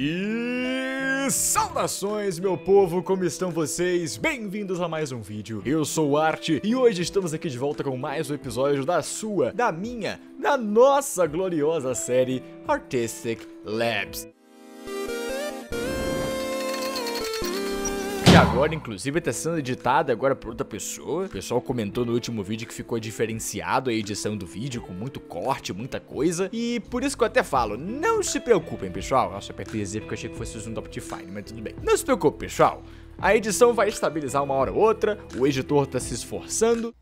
E saudações, meu povo, como estão vocês? Bem-vindos a mais um vídeo. Eu sou o Arte e hoje estamos aqui de volta com mais um episódio da sua, da minha, da nossa gloriosa série Artistic Labs. Agora, inclusive, tá sendo editada agora por outra pessoa. O pessoal comentou no último vídeo que ficou diferenciado a edição do vídeo, com muito corte, muita coisa. E por isso que eu até falo, não se preocupem, pessoal. Nossa, eu apertei dizer porque eu achei que fosse um top define, mas tudo bem. Não se preocupe, pessoal. A edição vai estabilizar uma hora ou outra, o editor tá se esforçando.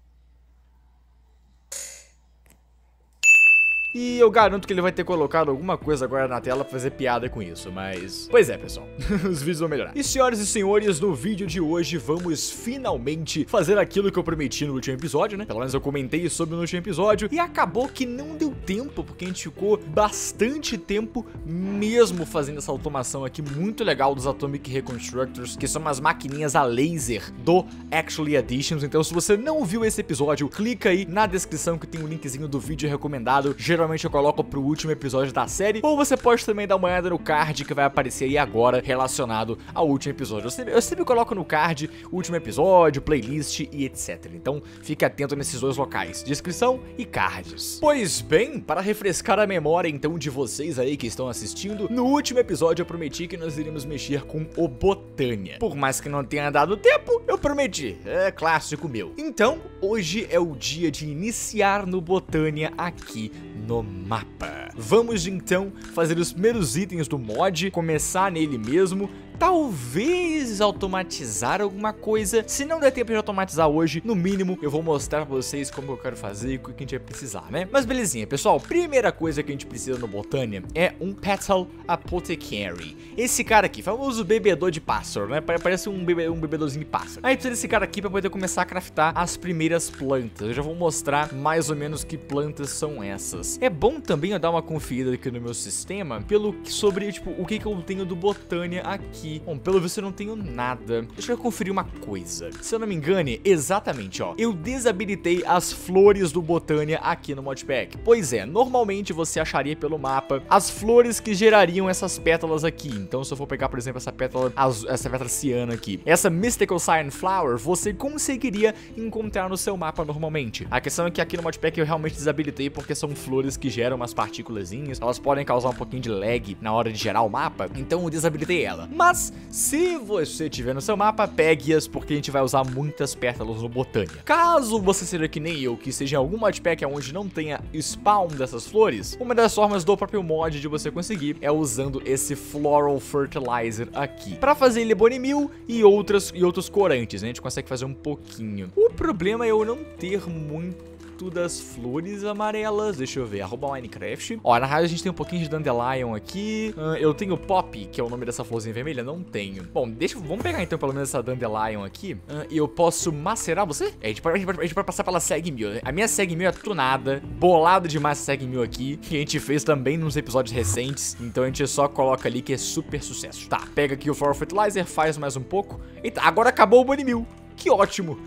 E eu garanto que ele vai ter colocado alguma coisa agora na tela pra fazer piada com isso, mas... Pois é, pessoal, os vídeos vão melhorar. E senhoras e senhores, no vídeo de hoje vamos finalmente fazer aquilo que eu prometi no último episódio, né? Pelo menos eu comentei sobre no último episódio. E acabou que não deu tempo, porque a gente ficou bastante tempo mesmo fazendo essa automação aqui muito legal dos Atomic Reconstructors, que são umas maquininhas a laser do Actually Additions. Então se você não viu esse episódio, clica aí na descrição que tem um linkzinho do vídeo recomendado. Geralmente eu coloco pro último episódio da série, ou você pode também dar uma olhada no card que vai aparecer aí agora relacionado ao último episódio. Eu sempre coloco no card último episódio, playlist e etc. Então fique atento nesses dois locais, descrição e cards. Pois bem, para refrescar a memória então de vocês aí que estão assistindo, no último episódio eu prometi que nós iríamos mexer com o Botania. Por mais que não tenha dado tempo, eu prometi, é clássico meu. Então hoje é o dia de iniciar no Botania aqui no mapa. Vamos então fazer os primeiros itens do mod, começar nele mesmo, talvez automatizar alguma coisa. Se não der tempo de automatizar hoje, no mínimo eu vou mostrar pra vocês como eu quero fazer e o que a gente vai precisar, né? Mas belezinha, pessoal, primeira coisa que a gente precisa no Botania é um Petal Apothecary. Esse cara aqui, famoso bebedor de pássaro, né? Parece um bebedorzinho de pássaro. Aí precisa desse cara aqui pra poder começar a craftar as primeiras plantas. Eu já vou mostrar mais ou menos que plantas são essas. É bom também eu dar uma conferida aqui no meu sistema sobre, tipo, o que eu tenho do Botania aqui. Bom, pelo visto eu não tenho nada. Deixa eu conferir uma coisa. Se eu não me engane, exatamente, ó, eu desabilitei as flores do Botania aqui no modpack. Pois é, normalmente você acharia pelo mapa as flores que gerariam essas pétalas aqui. Então se eu for pegar, por exemplo, essa pétala azul, essa pétala ciana aqui, essa Mystical Cyan Flower, você conseguiria encontrar no seu mapa normalmente. A questão é que aqui no modpack eu realmente desabilitei porque são flores que geram umas partículazinhas. Elas podem causar um pouquinho de lag na hora de gerar o mapa, então eu desabilitei ela. Mas, se você tiver no seu mapa, pegue-as, porque a gente vai usar muitas pétalas no Botania. Caso você seja que nem eu, que seja em algum modpack onde não tenha spawn dessas flores, uma das formas do próprio mod de você conseguir é usando esse Floral Fertilizer aqui, pra fazer lebonimil e outros corantes, né? A gente consegue fazer um pouquinho. O problema é eu não ter muito das flores amarelas. Deixa eu ver, arroba Minecraft. Ó, na real a gente tem um pouquinho de Dandelion aqui. Eu tenho Pop, que é o nome dessa florzinha vermelha? Não tenho. Bom, vamos pegar então pelo menos essa Dandelion aqui. E eu posso macerar você? A gente pode passar pela SAG Mill, né? A minha SAG Mill é tunada, bolado demais essa SAG Mill aqui, que a gente fez também nos episódios recentes. Então a gente só coloca ali que é super sucesso. Tá, pega aqui o Floral Fertilizer, faz mais um pouco. Eita, agora acabou o Bunimil. Que ótimo.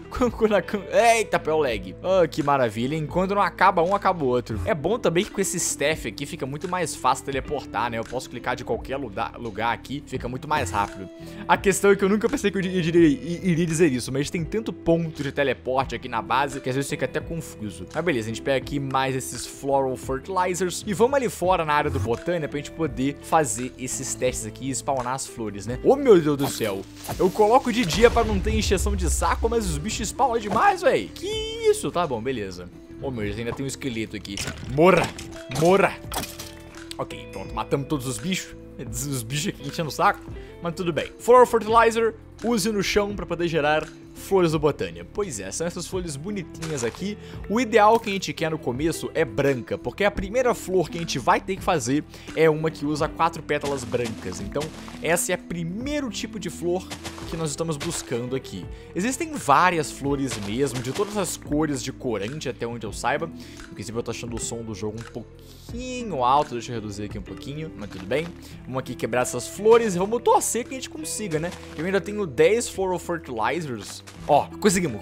Eita, pelo lag. Oh, que maravilha. Enquanto não acaba um, acaba o outro. É bom também que com esse staff aqui fica muito mais fácil teleportar, né? Eu posso clicar de qualquer lugar aqui, fica muito mais rápido. A questão é que eu nunca pensei que eu iria dizer isso, mas tem tanto ponto de teleporte aqui na base que às vezes fica até confuso. Mas beleza, a gente pega aqui mais esses Floral Fertilizers e vamos ali fora na área do Botania pra gente poder fazer esses testes aqui e spawnar as flores, né? Oh, meu Deus do céu. Eu coloco de dia pra não ter encheção de saco, mas os bichos spawnam demais, véi. Que isso? Tá bom, beleza. Ô, meu Deus, ainda tem um esqueleto aqui. Morra! Morra! Ok, pronto. Matamos todos os bichos. Os bichos aqui enchendo o saco. Mas tudo bem. Floral Fertilizer, use no chão pra poder gerar flores do Botania. Pois é, são essas folhas bonitinhas aqui. O ideal que a gente quer no começo é branca, porque a primeira flor que a gente vai ter que fazer é uma que usa 4 pétalas brancas. Então, essa é o primeiro tipo de flor que nós estamos buscando aqui. Existem várias flores mesmo, de todas as cores de corante, até onde eu saiba. Inclusive, eu tô achando o som do jogo um pouquinho alto, deixa eu reduzir aqui um pouquinho, mas tudo bem. Vamos aqui quebrar essas flores e vamos torcer que a gente consiga, né? Eu ainda tenho 10 Floral Fertilizers Ó, conseguimos,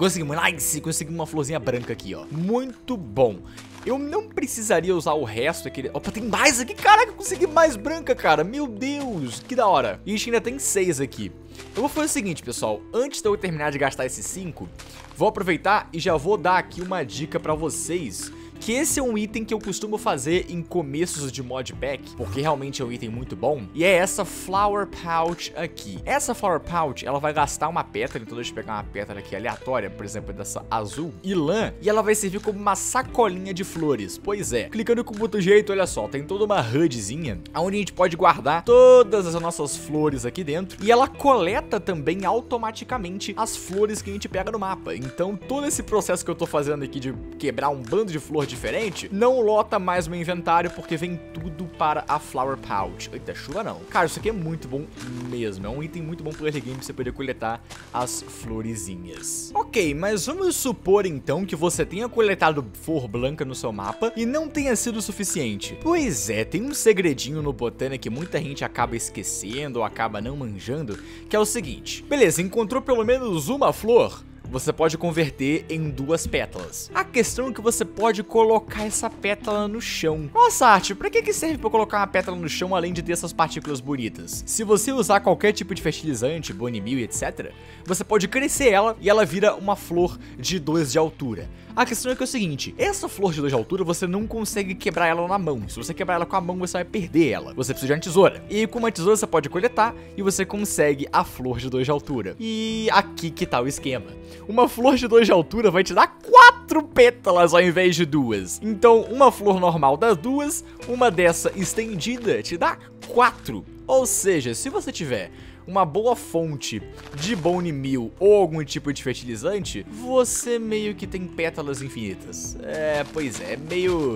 nice, conseguimos uma florzinha branca aqui, ó. Muito bom. Eu não precisaria usar o resto aquele. Opa, tem mais aqui, caraca, eu consegui mais branca, cara. Meu Deus, que da hora. E a gente ainda tem 6 aqui. Eu vou fazer o seguinte, pessoal, antes de eu terminar de gastar esses 5, vou aproveitar e já vou dar aqui uma dica pra vocês, que esse é um item que eu costumo fazer em começos de mod pack, porque realmente é um item muito bom. E é essa Flower Pouch aqui. Essa Flower Pouch, ela vai gastar uma pétala. Então deixa eu pegar uma pétala aqui aleatória, por exemplo, dessa azul e lã, e ela vai servir como uma sacolinha de flores. Pois é, clicando com o botão direito, olha só, tem toda uma HUDzinha onde a gente pode guardar todas as nossas flores aqui dentro, e ela coleta também automaticamente as flores que a gente pega no mapa. Então todo esse processo que eu tô fazendo aqui de quebrar um bando de flor diferente, não lota mais o meu inventário, porque vem tudo para a Flower Pouch. Eita, chuva não. Cara, isso aqui é muito bom mesmo. É um item muito bom pro early game, pra você poder coletar as florezinhas. Ok, mas vamos supor então que você tenha coletado flor branca no seu mapa e não tenha sido o suficiente. Pois é, tem um segredinho no Botania que muita gente acaba esquecendo ou acaba não manjando, que é o seguinte. Beleza, encontrou pelo menos uma flor, você pode converter em 2 pétalas. A questão é que você pode colocar essa pétala no chão. Nossa, arte, pra que serve pra colocar uma pétala no chão, além de ter essas partículas bonitas? Se você usar qualquer tipo de fertilizante, bone meal, etc, você pode crescer ela e ela vira uma flor de 2 de altura. A questão é que é o seguinte, essa flor de 2 de altura você não consegue quebrar ela na mão. Se você quebrar ela com a mão, você vai perder ela. Você precisa de uma tesoura. E com uma tesoura você pode coletar e você consegue a flor de 2 de altura. E aqui que tá o esquema. Uma flor de 2 de altura vai te dar 4 pétalas ao invés de 2. Então, uma flor normal dá 2, uma dessa estendida te dá 4. Ou seja, se você tiver uma boa fonte de bone meal ou algum tipo de fertilizante, você meio que tem pétalas infinitas. É, pois é, meio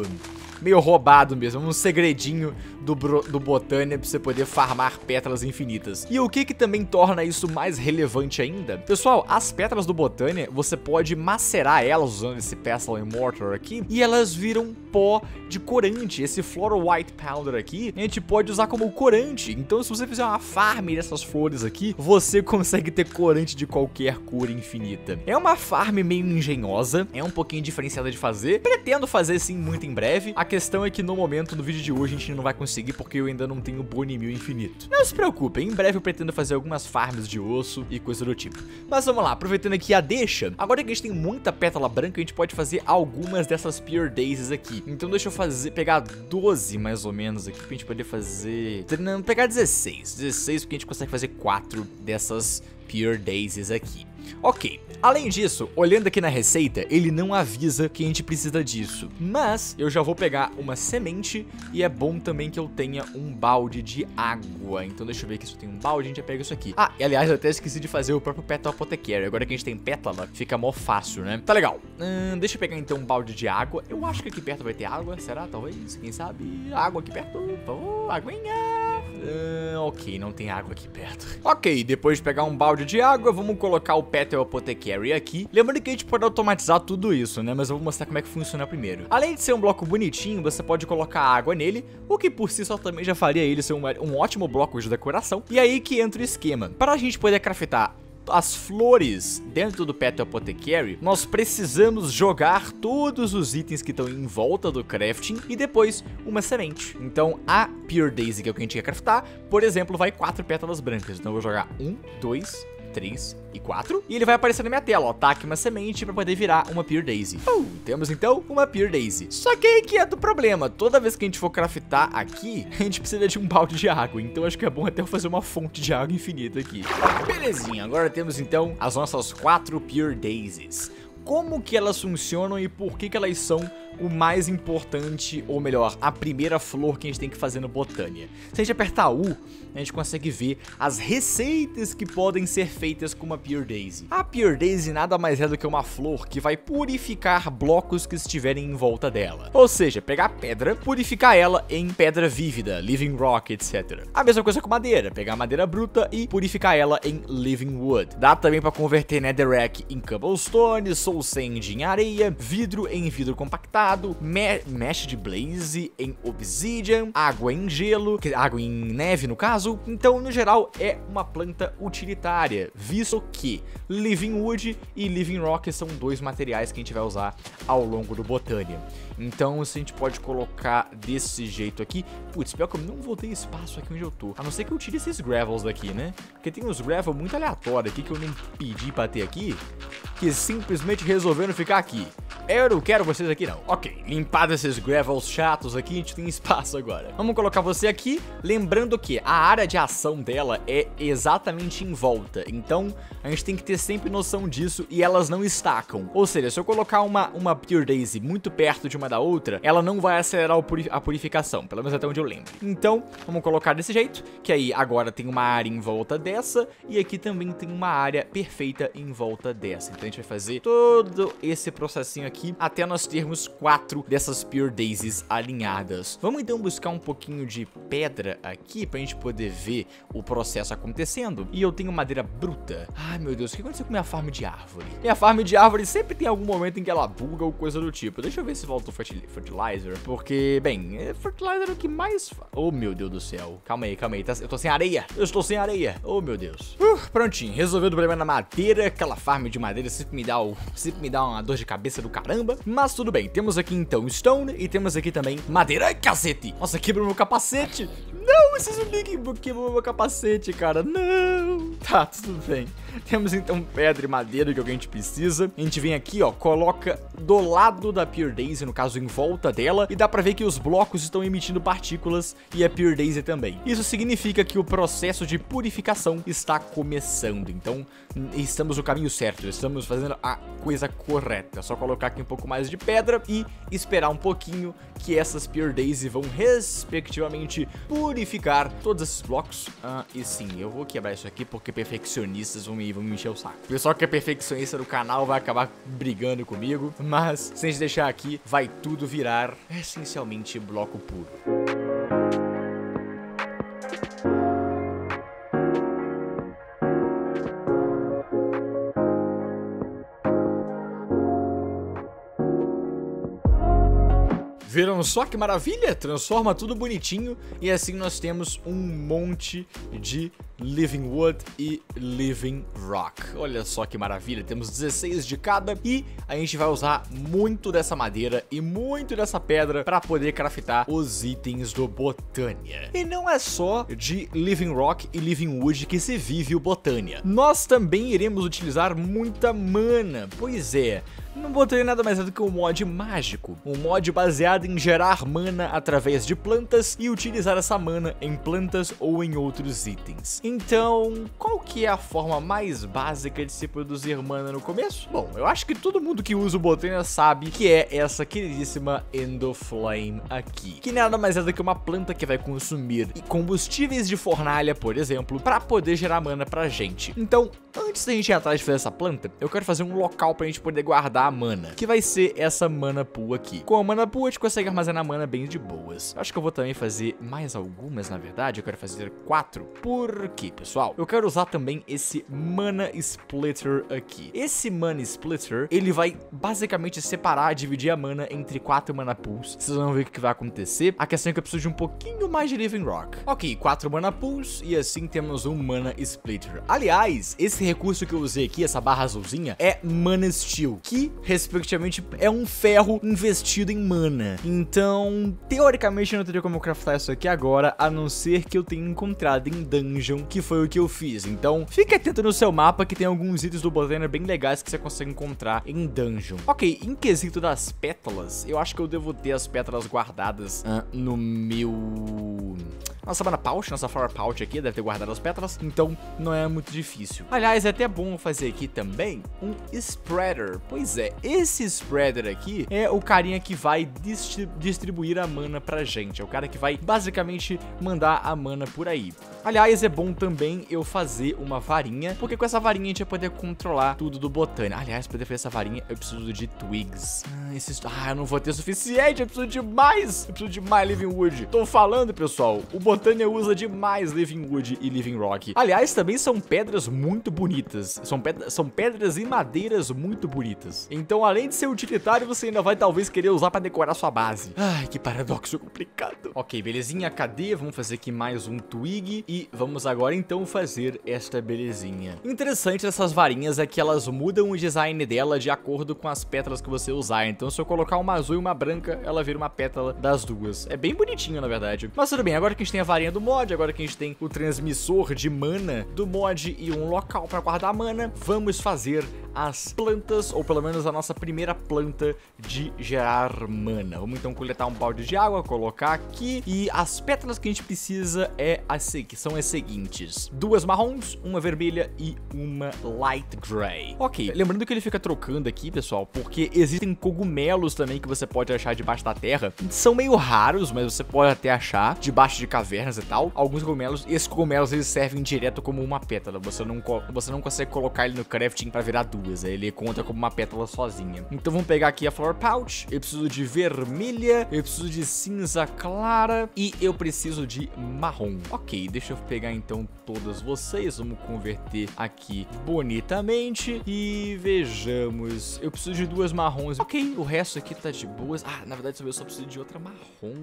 roubado mesmo, um segredinho do Botania pra você poder farmar pétalas infinitas. E o que também torna isso mais relevante ainda? Pessoal, as pétalas do Botania, você pode macerar elas usando esse Pestle and Mortar aqui, e elas viram pó de corante. Esse Floral White Powder aqui, a gente pode usar como corante. Então se você fizer uma farm dessas flores aqui, você consegue ter corante de qualquer cor infinita. É uma farm meio engenhosa, é um pouquinho diferenciada de fazer. Pretendo fazer sim muito em breve. A questão é que no momento, no vídeo de hoje, a gente não vai conseguir, porque eu ainda não tenho bone meal infinito. Não se preocupem, em breve eu pretendo fazer algumas farms de osso e coisa do tipo. Mas vamos lá, aproveitando aqui a deixa, agora que a gente tem muita pétala branca, a gente pode fazer algumas dessas Pure Daisies aqui. Então deixa eu fazer, pegar 12 mais ou menos aqui, pra gente poder fazer... Não, pegar 16, porque a gente consegue fazer 4 dessas Pure Daisies aqui. Ok, além disso, olhando aqui na receita, ele não avisa que a gente precisa disso, mas eu já vou pegar uma semente, e é bom também que eu tenha um balde de água. Então deixa eu ver aqui se eu tenho um balde, a gente já pega isso aqui. Ah, e aliás, eu até esqueci de fazer o próprio Petal Apothecary. Agora que a gente tem pétala, fica mó fácil, né? Tá legal. Deixa eu pegar então um balde de água. Eu acho que aqui perto vai ter água, será? Talvez, quem sabe? Água aqui perto, oh, aguinha. Ok, não tem água aqui perto. Ok, depois de pegar um balde de água, vamos colocar o Petal Apothecary aqui. Lembrando que a gente pode automatizar tudo isso, né? Mas eu vou mostrar como é que funciona primeiro. Além de ser um bloco bonitinho, você pode colocar água nele, o que por si só também já faria ele ser um ótimo bloco de decoração. E aí que entra o esquema. Para a gente poder craftar as flores dentro do Petal Apothecary, nós precisamos jogar todos os itens que estão em volta do crafting e depois uma semente. Então a Pure Daisy, que é o que a gente quer craftar, por exemplo, vai 4 pétalas brancas. Então eu vou jogar 1, 2, 3 e 4, e ele vai aparecer na minha tela, ó, tá aqui uma semente pra poder virar uma Pure Daisy. Temos então uma Pure Daisy. Só que aí que é do problema, toda vez que a gente for craftar aqui, a gente precisa de um balde de água, então acho que é bom até eu fazer uma fonte de água infinita aqui. Belezinha, agora temos então as nossas 4 Pure Daisies. Como que elas funcionam e por que que elas são o mais importante, ou melhor, a primeira flor que a gente tem que fazer no Botania? Se a gente apertar U, a gente consegue ver as receitas que podem ser feitas com uma Pure Daisy. A Pure Daisy nada mais é do que uma flor que vai purificar blocos que estiverem em volta dela. Ou seja, pegar pedra, purificar ela em pedra vívida, Living Rock, etc. A mesma coisa com madeira, pegar madeira bruta e purificar ela em Living Wood. Dá também pra converter Netherrack em Cobblestone, Soul Sand em areia, vidro em vidro compactado, encantado, mesh de blaze em obsidian, água em gelo, água em neve no caso. Então, no geral, é uma planta utilitária, visto que Living Wood e Living Rock são dois materiais que a gente vai usar ao longo do Botania. Então, se a gente pode colocar desse jeito aqui... Putz, pior que eu não vou ter espaço aqui onde eu tô. A não ser que eu tire esses gravels daqui, né? Porque tem uns gravels muito aleatórios aqui que eu nem pedi pra ter aqui, que simplesmente resolveram ficar aqui. Eu não quero vocês aqui, não. Ok, limpado esses gravels chatos aqui, a gente tem espaço agora. Vamos colocar você aqui, lembrando que a área de ação dela é exatamente em volta. Então, a gente tem que ter sempre noção disso e elas não estacam. Ou seja, se eu colocar uma Pure Daisy muito perto de uma da outra, ela não vai acelerar a purificação, pelo menos até onde eu lembro. Então, vamos colocar desse jeito, que aí agora tem uma área em volta dessa, e aqui também tem uma área perfeita em volta dessa. Então, a gente vai fazer todo esse processinho aqui até nós termos 4 dessas Pure Daisies alinhadas. Vamos então buscar um pouquinho de pedra aqui pra gente poder ver o processo acontecendo. E eu tenho madeira bruta. Ai, meu Deus, o que aconteceu com minha farm de árvore? Minha farm de árvore sempre tem algum momento em que ela buga ou coisa do tipo. Deixa eu ver se volta o fertilizer, porque, bem, fertilizer é o que mais... Oh, meu Deus do céu. Calma aí, eu tô sem areia. Eu estou sem areia. Oh, meu Deus. Prontinho, resolveu o problema na madeira. Aquela farm de madeira sempre me dá uma dor de cabeça do caramba. Mas tudo bem, temos aqui então stone e temos aqui também madeira. Ai, cacete! Nossa, quebrou meu capacete. Não, esse zumbi quebrou meu capacete, cara. Não. Tá, tudo bem. Temos então pedra e madeira, que é o que a gente precisa. A gente vem aqui, ó, coloca do lado da Pure Daisy, no caso em volta dela, e dá pra ver que os blocos estão emitindo partículas e a Pure Daisy também. Isso significa que o processo de purificação está começando. Então, estamos no caminho certo, estamos fazendo a coisa correta. É só colocar aqui um pouco mais de pedra e esperar um pouquinho que essas Pure Daisy vão respectivamente purificar todos esses blocos. E sim, eu vou quebrar isso aqui porque perfeccionistas vão me encher o saco. O pessoal que é perfeccionista do canal vai acabar brigando comigo, mas sem deixar aqui, vai tudo virar essencialmente bloco puro. Viram só que maravilha? Transforma tudo bonitinho e assim nós temos um monte de Living Wood e Living Rock. Olha só que maravilha, temos 16 de cada e a gente vai usar muito dessa madeira e muito dessa pedra para poder craftar os itens do Botania. E não é só de Living Rock e Living Wood que se vive o Botania. Nós também iremos utilizar muita mana, pois é. Não botei nada mais do que um mod mágico, um mod baseado em gerar mana através de plantas e utilizar essa mana em plantas ou em outros itens. Então, qual que é a forma mais básica de se produzir mana no começo? Bom, eu acho que todo mundo que usa o Botania sabe que é essa queridíssima Endoflame aqui, que nada mais é do que uma planta que vai consumir combustíveis de fornalha, por exemplo, para poder gerar mana pra gente. Então, antes da gente ir atrás de fazer essa planta, eu quero fazer um local pra gente poder guardar a mana, que vai ser essa Mana Pool aqui. Com a Mana Pool a gente consegue armazenar mana bem de boas. Acho que eu vou também fazer mais algumas, na verdade. Eu quero fazer 4. Por quê, pessoal? Eu quero usar também esse Mana Splitter aqui. Esse Mana Splitter, ele vai basicamente separar, dividir a mana entre 4 Mana Pools. Vocês vão ver o que vai acontecer. A questão é que eu preciso de um pouquinho mais de Living Rock. Ok, 4 Mana Pools e assim temos um Mana Splitter. Aliás, esse recurso que eu usei aqui, essa barra azulzinha, é Mana Steel, que respectivamente é um ferro investido em mana. Então, teoricamente eu não teria como craftar isso aqui agora, a não ser que eu tenha encontrado em dungeon, que foi o que eu fiz. Então, fique atento no seu mapa que tem alguns itens do Botania bem legais que você consegue encontrar em dungeon. Ok, em quesito das pétalas, eu acho que eu devo ter as pétalas guardadas no meu... Nossa Mana Pouch, nossa Flower Pouch aqui, deve ter guardado as pétalas, então não é muito difícil. Aliás, é até bom fazer aqui também um Spreader. Pois é, esse Spreader aqui é o carinha que vai distribuir a mana pra gente, é o cara que vai basicamente mandar a mana por aí. Aliás, é bom também eu fazer uma varinha, porque com essa varinha a gente vai poder controlar tudo do Botania. Aliás, pra poder fazer essa varinha, eu preciso de twigs. Eu não vou ter o suficiente, eu preciso de mais. Eu preciso de mais Living Wood. Tô falando, pessoal, o Botania usa demais Living Wood e Living Rock. Aliás, também são pedras muito bonitas. São pedras e madeiras muito bonitas. Então, além de ser utilitário, você ainda vai talvez querer usar pra decorar sua base. Ai, que paradoxo complicado. Ok, belezinha, cadê? Vamos fazer aqui mais um twig e vamos agora então fazer esta belezinha. Interessante dessas varinhas é que elas mudam o design dela de acordo com as pétalas que você usar. Então, se eu colocar uma azul e uma branca, ela vira uma pétala das duas. É bem bonitinho, na verdade. Mas tudo bem, agora que a gente tem a varinha do mod, agora que a gente tem o transmissor de mana do mod e um local pra guardar mana, vamos fazer as plantas, ou pelo menos a nossa primeira planta de gerar mana. Vamos então coletar um balde de água, colocar aqui, e as pétalas que a gente precisa são as seguintes: duas marrons, uma vermelha e uma light gray. Ok, lembrando que ele fica trocando aqui, pessoal, porque existem cogumelos também que você pode achar debaixo da terra. São meio raros, mas você pode até achar debaixo de cavernas e tal. Alguns cogumelos, esses cogumelos, eles servem direto como uma pétala. Você não consegue colocar ele no crafting pra virar duas. Ele conta como uma pétala sozinha. Então vamos pegar aqui a Flower Pouch. Eu preciso de vermelha, eu preciso de cinza clara e eu preciso de marrom. Ok, deixa eu pegar então todas vocês. Vamos converter aqui bonitamente e vejamos. Eu preciso de duas marrons. Ok, o resto aqui tá de boas. Ah, na verdade eu só preciso de outra marrom.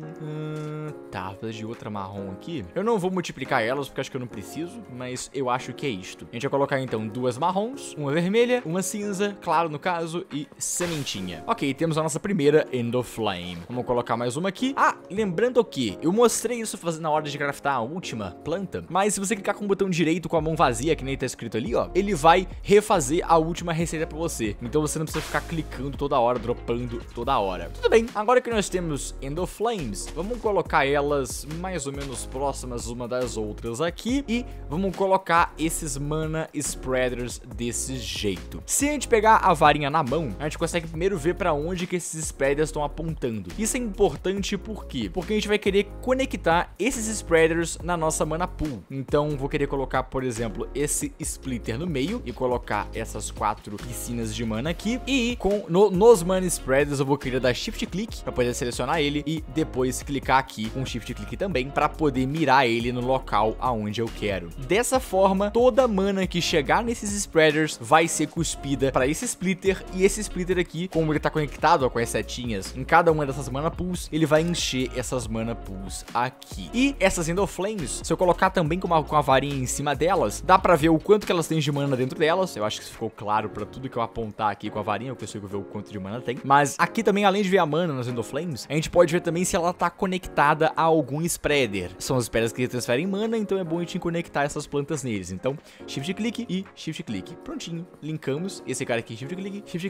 Tá, preciso de outra marrom aqui. Eu não vou multiplicar elas porque acho que eu não preciso, mas eu acho que é isto. A gente vai colocar então duas marrons, uma vermelha, uma cinza, claro no caso, e sementinha. Ok, temos a nossa primeira Endoflame. Vamos colocar mais uma aqui. Ah, lembrando que eu mostrei isso na hora de craftar a última planta, mas se você clicar com o botão direito com a mão vazia, que nem tá escrito ali, ó, ele vai refazer a última receita pra você. Então você não precisa ficar clicando toda hora, dropando toda hora. Tudo bem, agora que nós temos Endoflames, vamos colocar elas mais ou menos próximas uma das outras aqui e vamos colocar esses Mana Spreaders desse jeito. Se a gente pegar a varinha na mão, a gente consegue primeiro ver pra onde que esses spreaders estão apontando. Isso é importante por quê? Porque a gente vai querer conectar esses spreaders na nossa mana pool. Então vou querer colocar, por exemplo, esse splitter no meio e colocar essas quatro piscinas de mana aqui. E nos mana spreaders eu vou querer dar shift click pra poder selecionar ele e depois clicar aqui com shift click também pra poder mirar ele no local aonde eu quero. Dessa forma, toda mana que chegar nesses spreaders vai ser cuspida para esse splitter, e esse splitter aqui, como ele tá conectado ó, com as setinhas em cada uma dessas mana pools, ele vai encher essas mana pools aqui. E essas Endoflames, se eu colocar também com a varinha em cima delas, dá pra ver o quanto que elas têm de mana dentro delas. Eu acho que isso ficou claro pra tudo que eu apontar aqui com a varinha, eu consigo ver o quanto de mana tem. Mas aqui também, além de ver a mana nas Endoflames, a gente pode ver também se ela tá conectada a algum spreader. São os spreaders que transferem mana, então é bom a gente conectar essas plantas neles. Então, shift click e shift click. Prontinho, linkando esse cara aqui, shift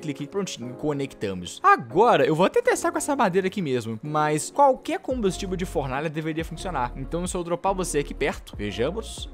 click, prontinho, conectamos. Agora, eu vou até testar com essa madeira aqui mesmo, mas qualquer combustível de fornalha deveria funcionar. Então, se eu dropar você aqui perto, vejamos,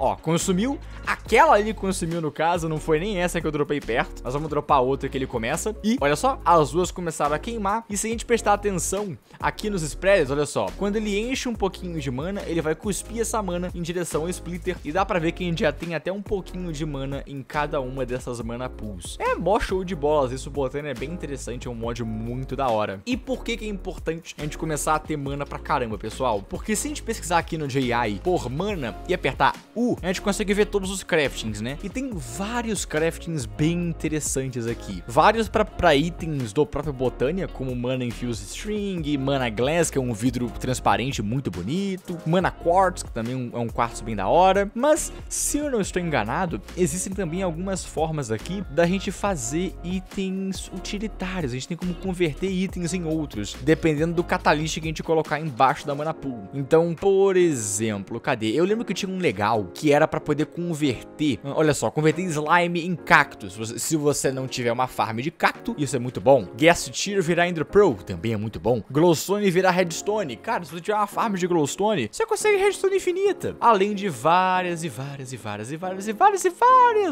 ó, consumiu, aquela ali consumiu no caso, não foi nem essa que eu dropei perto, mas vamos dropar outra que ele começa, e olha só, as duas começaram a queimar, e se a gente prestar atenção aqui nos spreaders, olha só, quando ele enche um pouquinho de mana, ele vai cuspir essa mana em direção ao splitter, e dá pra ver que a gente já tem até um pouquinho de mana em cada uma dessas mana pools. É mó show de bolas, isso Botania é bem interessante, é um mod muito da hora. E por que que é importante a gente começar a ter mana pra caramba, pessoal? Porque se a gente pesquisar aqui no JI por mana e apertar U, a gente consegue ver todos os craftings, né? E tem vários craftings bem interessantes aqui. Vários pra itens do próprio Botania, como Mana Infused String, Mana Glass, que é um vidro transparente muito bonito, Mana Quartz, que também é um quartzo bem da hora. Mas, se eu não estou enganado, existem também algumas formas aqui da gente fazer itens utilitários. A gente tem como converter itens em outros, dependendo do catalyst que a gente colocar embaixo da mana pool. Então, por exemplo, cadê? Eu lembro que tinha um legal que era pra poder converter, olha só, converter slime em cactos. Se você não tiver uma farm de cacto, isso é muito bom. Guest Tear virar Ender Pearl, também é muito bom. Glowstone virar Redstone. Cara, se você tiver uma farm de Glowstone, você consegue Redstone infinita. Além de várias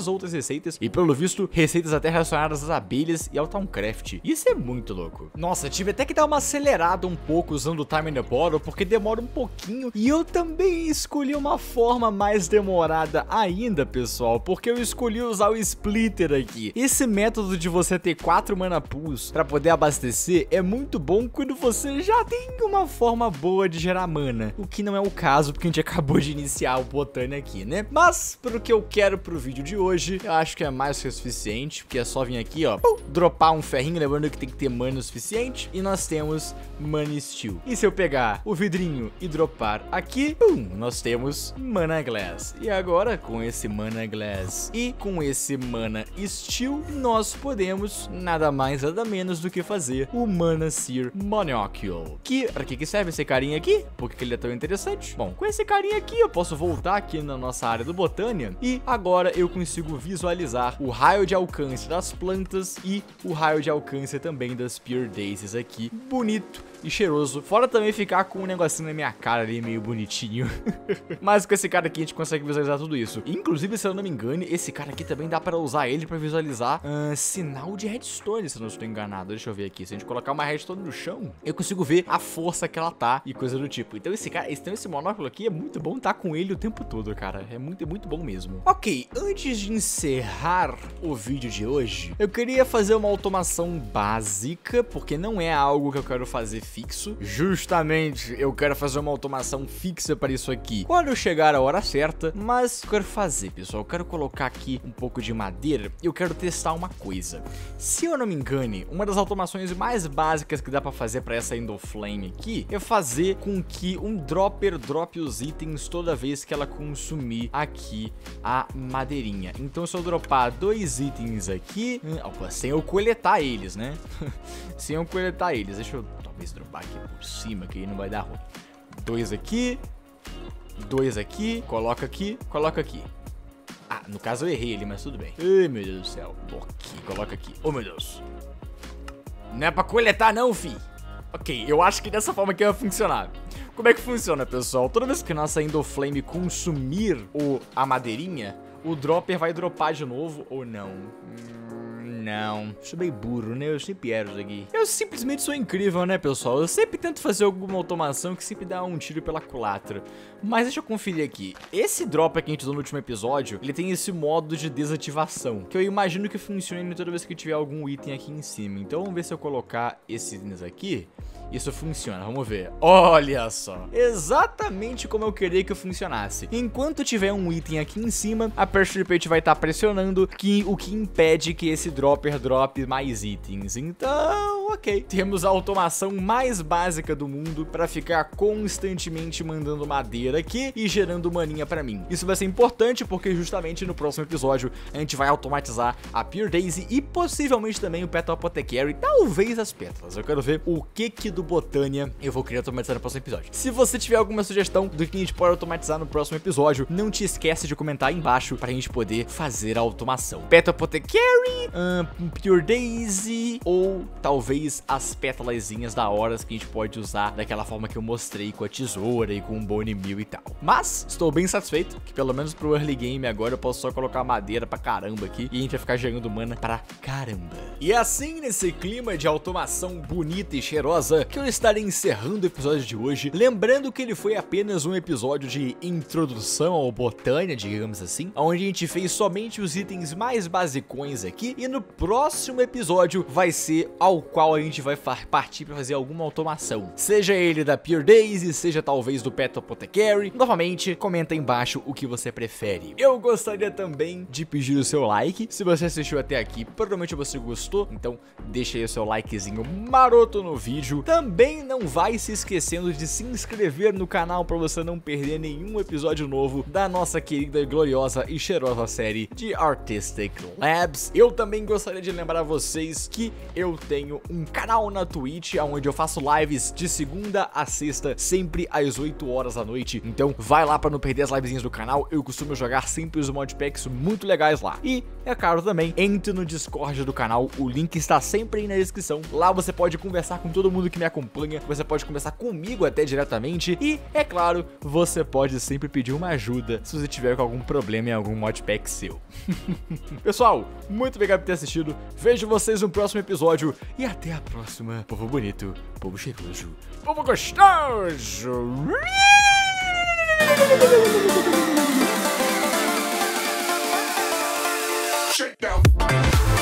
outras receitas, e pelo visto, receitas até relacionadas às abelhas e ao Towncraft. Isso é muito louco. Nossa, tive até que dar uma acelerada um pouco usando o Time in the Bottle, porque demora um pouquinho, e eu eu também escolhi uma forma mais demorada ainda, pessoal, porque eu escolhi usar o Splitter aqui. Esse método de você ter 4 Mana Pools pra poder abastecer é muito bom quando você já tem uma forma boa de gerar mana, o que não é o caso, porque a gente acabou de iniciar o Botania aqui, né? Mas, pro que eu quero pro vídeo de hoje, eu acho que é mais que o suficiente, porque é só vir aqui, ó, dropar um ferrinho, lembrando que tem que ter mana o suficiente, e nós temos Mana Steel. E se eu pegar o vidrinho e dropar aqui, pum, nós temos Mana Glass. E agora, com esse Mana Glass e com esse Mana Steel, nós podemos nada mais, nada menos do que fazer o Mana Seer Monocle. Que, pra que serve esse carinha aqui? Por que ele é tão interessante? Bom, com esse carinha aqui, eu posso voltar aqui na nossa área do Botania e agora eu consigo visualizar o raio de alcance das plantas e o raio de alcance também das Pure Daisies aqui. Bonito e cheiroso. Fora também ficar com um negocinho na minha cara ali, meio bonitinho. Mas com esse cara aqui a gente consegue visualizar tudo isso. Inclusive, se eu não me engano, esse cara aqui também dá pra usar ele pra visualizar sinal de redstone, se eu não estou enganado. Deixa eu ver aqui. Se a gente colocar uma redstone no chão, eu consigo ver a força que ela tá e coisa do tipo. Então esse cara, então esse monóculo aqui é muito bom estar com ele o tempo todo, cara. É muito bom mesmo. Ok, antes de encerrar o vídeo de hoje, eu queria fazer uma automação básica, porque não é algo que eu quero fazer fixo. Justamente, eu quero fazer uma automação fixa para isso aqui quando eu chegar a hora certa, mas eu quero fazer, pessoal, eu quero colocar aqui um pouco de madeira e eu quero testar uma coisa. Se eu não me engane, uma das automações mais básicas que dá para fazer para essa Endoflame aqui é fazer com que um dropper drope os itens toda vez que ela consumir aqui a madeirinha. Então se eu dropar 2 itens aqui, sem eu coletar eles, né? Sem eu coletar eles, deixa eu talvez dropar aqui por cima, que aí não vai dar ruim. 2 aqui, 2 aqui, coloca aqui, coloca aqui. Ah, no caso eu errei ele, mas tudo bem. Ai, meu Deus do céu. Aqui, coloca aqui. Oh, meu Deus. Não é pra coletar não, fi. Ok, eu acho que dessa forma aqui vai funcionar. Como é que funciona, pessoal? Toda vez que nossa Endoflame consumir a madeirinha, o dropper vai dropar de novo ou não? Não, sou bem burro, né? Eu sempre erro isso aqui. Eu simplesmente sou incrível, né, pessoal? Eu sempre tento fazer alguma automação que sempre dá um tiro pela culatra. Mas deixa eu conferir aqui. Esse drop que a gente usou no último episódio, ele tem esse modo de desativação, que eu imagino que funcione toda vez que tiver algum item aqui em cima. Então vamos ver se eu colocar esses itens aqui. Isso funciona, vamos ver. Olha só, exatamente como eu queria que eu funcionasse. Enquanto tiver um item aqui em cima, a Pressure Plate vai estar pressionando, o que impede que esse dropper drop mais itens. Então, ok, temos a automação mais básica do mundo para ficar constantemente mandando madeira aqui e gerando maninha pra mim. Isso vai ser importante porque justamente no próximo episódio a gente vai automatizar a Pure Daisy e possivelmente também o Petal Apothecary, talvez as pétalas. Eu quero ver o que do Botania eu vou querer automatizar no próximo episódio. Se você tiver alguma sugestão do que a gente pode automatizar no próximo episódio, não te esquece de comentar aí embaixo pra gente poder fazer a automação. Petal Apothecary, Pure Daisy ou talvez as pétalazinhas da hora que a gente pode usar daquela forma que eu mostrei com a tesoura e com o Bone Meal e tal. Mas estou bem satisfeito que pelo menos pro early game agora eu posso só colocar madeira pra caramba aqui e a gente vai ficar gerando mana pra caramba. E assim, nesse clima de automação bonita e cheirosa, que eu estarei encerrando o episódio de hoje, lembrando que ele foi apenas um episódio de introdução ao Botania, digamos assim, onde a gente fez somente os itens mais basicões aqui, e no próximo episódio vai ser ao qual a gente vai partir para fazer alguma automação, seja ele da Pure Daisy, seja talvez do Petal Apothecary. Novamente, comenta aí embaixo o que você prefere. Eu gostaria também de pedir o seu like, se você assistiu até aqui, provavelmente você gostou, então deixa aí o seu likezinho maroto no vídeo. Também não vai se esquecendo de se inscrever no canal para você não perder nenhum episódio novo da nossa querida, gloriosa e cheirosa série de Artistic Labs. Eu também gostaria de lembrar vocês que eu tenho um canal na Twitch, onde eu faço lives de segunda a sexta, sempre às 8 horas da noite. Então vai lá para não perder as livezinhas do canal, eu costumo jogar sempre os modpacks muito legais lá. E, é claro também, entre no Discord do canal, o link está sempre aí na descrição. Lá você pode conversar com todo mundo que me acompanha, você pode conversar comigo até diretamente e, é claro, você pode sempre pedir uma ajuda se você tiver com algum problema em algum modpack seu. Pessoal, muito obrigado por ter assistido, vejo vocês no próximo episódio e até a próxima. Povo bonito, povo cheiroso, povo gostoso! Shake down.